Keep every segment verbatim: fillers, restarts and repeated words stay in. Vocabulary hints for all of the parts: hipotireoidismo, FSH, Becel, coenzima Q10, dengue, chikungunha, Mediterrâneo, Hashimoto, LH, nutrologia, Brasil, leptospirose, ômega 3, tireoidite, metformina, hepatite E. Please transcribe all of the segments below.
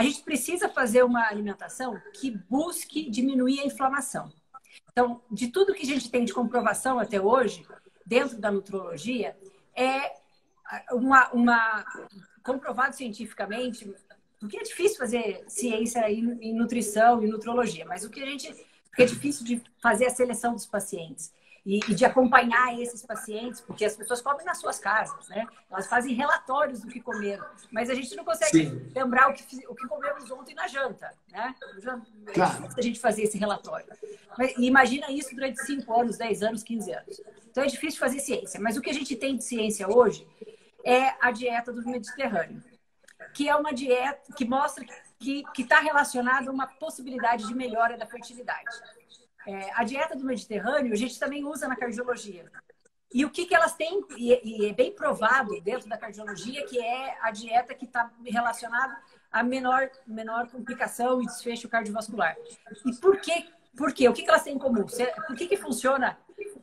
A gente precisa fazer uma alimentação que busque diminuir a inflamação. Então, de tudo que a gente tem de comprovação até hoje, dentro da nutrologia, é uma, uma comprovado cientificamente, porque é difícil fazer ciência em, em nutrição e nutrologia, mas o que a gente porque é difícil de fazer a seleção dos pacientes e, e de acompanhar esses pacientes, porque as pessoas comem nas suas casas, né? Elas fazem relatórios do que comeram, mas a gente não consegue Sim. lembrar o que, o que comemos ontem na janta, né? É claro. Difícil a gente fazer esse relatório. Mas, imagina isso durante cinco anos, dez anos, quinze anos. Então é difícil fazer ciência, mas o que a gente tem de ciência hoje é a dieta do Mediterrâneo, que é uma dieta que mostra que está relacionada a uma possibilidade de melhora da fertilidade. É, a dieta do Mediterrâneo a gente também usa na cardiologia. E o que, que elas têm, e, e é bem provado dentro da cardiologia, que é a dieta que está relacionada a menor, menor complicação e desfecho cardiovascular. E por quê? Por quê? O que, que elas têm em comum? Por que, que funciona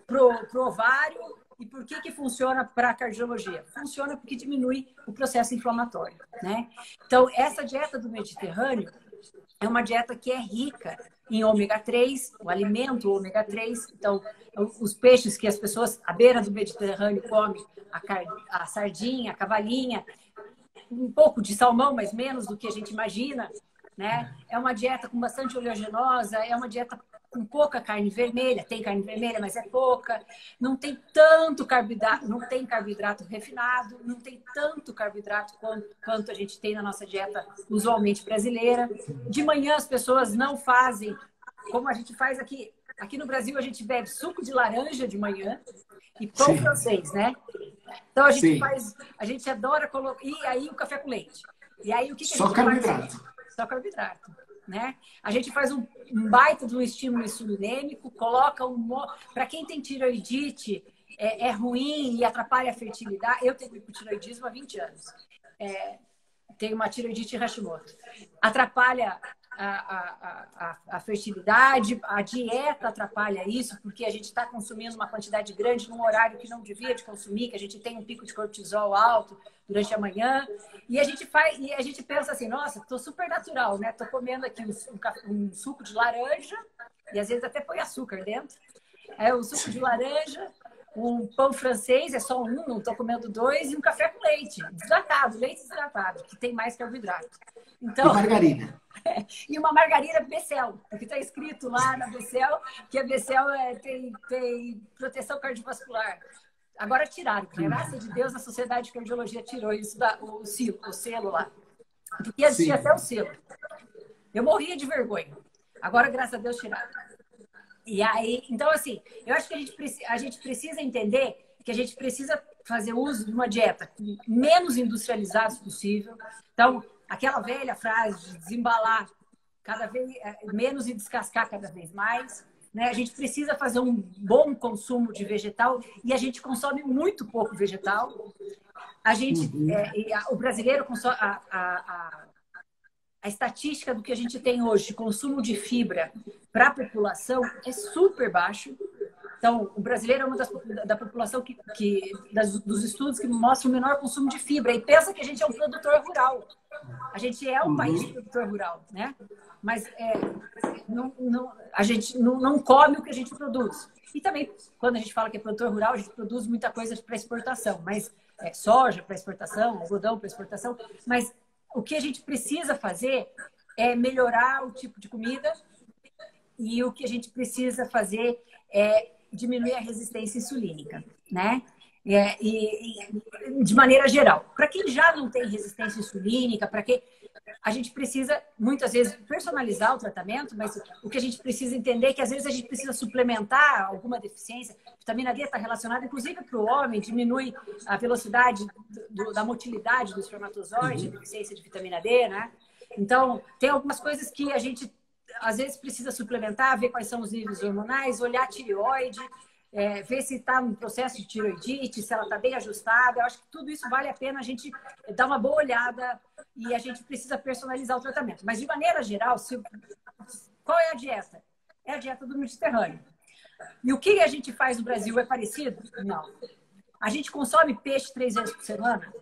pro, pro ovário? E por que que funciona para a cardiologia? Funciona porque diminui o processo inflamatório, né? Então, essa dieta do Mediterrâneo é uma dieta que é rica em ômega três, o alimento ômega três. Então, os peixes que as pessoas à beira do Mediterrâneo comem, a, a sardinha, a cavalinha, um pouco de salmão, mas menos do que a gente imagina, né? É uma dieta com bastante oleaginosa, é uma dieta com pouca carne vermelha, tem carne vermelha, mas é pouca, não tem tanto carboidrato, não tem carboidrato refinado, não tem tanto carboidrato quanto, quanto a gente tem na nossa dieta usualmente brasileira. De manhã as pessoas não fazem, como a gente faz aqui, aqui no Brasil a gente bebe suco de laranja de manhã e pão Sim. francês, né? Então a gente Sim. faz, a gente adora colocar, e aí o café com leite. E aí o que, que a gente Só carboidrato. Faz? Só carboidrato. Né? A gente faz um, um baita de um estímulo insulinêmico, coloca um... Para quem tem tireoidite, é, é ruim e atrapalha a fertilidade. Eu tenho hipotireoidismo há vinte anos. É, tenho uma tireoidite Hashimoto. Atrapalha a, a, a, a fertilidade, a dieta atrapalha isso, porque a gente está consumindo uma quantidade grande num horário que não devia de consumir, que a gente tem um pico de cortisol alto durante a manhã, e a gente faz, e a gente pensa assim, nossa, tô super natural, né? Tô comendo aqui um, um, um suco de laranja, e às vezes até põe açúcar dentro, é um suco de laranja, um pão francês, é só um, não tô comendo dois, e um café com leite, desidratado, leite desidratado, que tem mais carboidrato. Então, e margarina. E uma margarina Becel, porque tá escrito lá na Becel, que a Becel é, tem, tem proteção cardiovascular. Agora tiraram, por graça de Deus, a Sociedade de Cardiologia tirou isso, da, o, silo, o selo lá. Porque existia até o selo. Eu morria de vergonha. Agora, graças a Deus, tiraram. E aí, então assim, eu acho que a gente, preci, a gente precisa entender que a gente precisa fazer uso de uma dieta menos industrializada possível. Então, aquela velha frase de desembalar cada vez menos e descascar cada vez mais. Né? A gente precisa fazer um bom consumo de vegetal e a gente consome muito pouco vegetal. A gente, uhum. é, a, o brasileiro consome... A, a, a, a estatística do que a gente tem hoje de consumo de fibra para a população é super baixo. Então, o brasileiro é uma das, da população que, que das, dos estudos que mostra o menor consumo de fibra. E pensa que a gente é um produtor rural. A gente é um uhum. país produtor rural, né? Mas é, não, não, a gente não, não come o que a gente produz. E também, quando a gente fala que é produtor rural, a gente produz muita coisa para exportação. Mas é, soja para exportação, algodão para exportação. Mas o que a gente precisa fazer é melhorar o tipo de comida. E o que a gente precisa fazer é diminuir a resistência insulínica, né? É, e, e, de maneira geral. Para quem já não tem resistência insulínica, para quem a gente precisa, muitas vezes, personalizar o tratamento, mas o que a gente precisa entender é que, às vezes, a gente precisa suplementar alguma deficiência. A vitamina D está relacionada, inclusive, para o homem, diminui a velocidade do, da motilidade do espermatozoide, a deficiência de vitamina D, né? Então, tem algumas coisas que a gente às vezes precisa suplementar, ver quais são os níveis hormonais, olhar a tireoide, é, ver se está no processo de tireoidite, se ela está bem ajustada. Eu acho que tudo isso vale a pena a gente dar uma boa olhada e a gente precisa personalizar o tratamento. Mas, de maneira geral, se... qual é a dieta? É a dieta do Mediterrâneo. E o que a gente faz no Brasil é parecido? Não. A gente consome peixe três vezes por semana?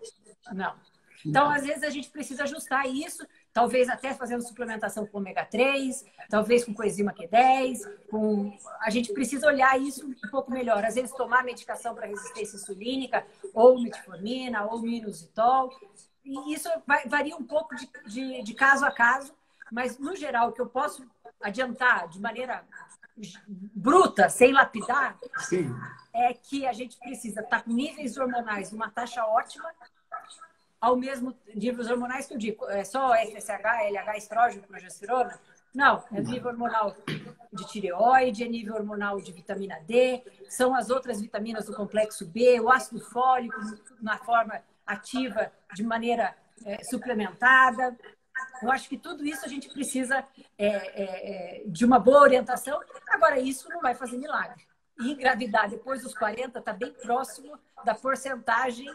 Não. Então, às vezes, a gente precisa ajustar isso talvez até fazendo suplementação com ômega três, talvez com coenzima Q dez. Com... A gente precisa olhar isso um pouco melhor. Às vezes tomar medicação para resistência insulínica, ou metformina, ou minusitol. E isso vai, varia um pouco de, de, de caso a caso, mas, no geral, o que eu posso adiantar de maneira bruta, sem lapidar, sim, é que a gente precisa estar com níveis hormonais numa taxa ótima, ao mesmo níveis hormonais que eu digo, é só F S H, L H, estrógeno, progesterona? Não, é nível hormonal de tireoide, é nível hormonal de vitamina D, são as outras vitaminas do complexo B, o ácido fólico na forma ativa, de maneira é, suplementada. Eu acho que tudo isso a gente precisa é, é, de uma boa orientação. Agora, isso não vai fazer milagre. E engravidar depois dos quarenta está bem próximo da porcentagem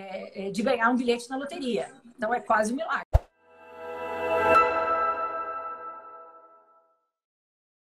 É, de ganhar um bilhete na loteria. Então, é quase um milagre.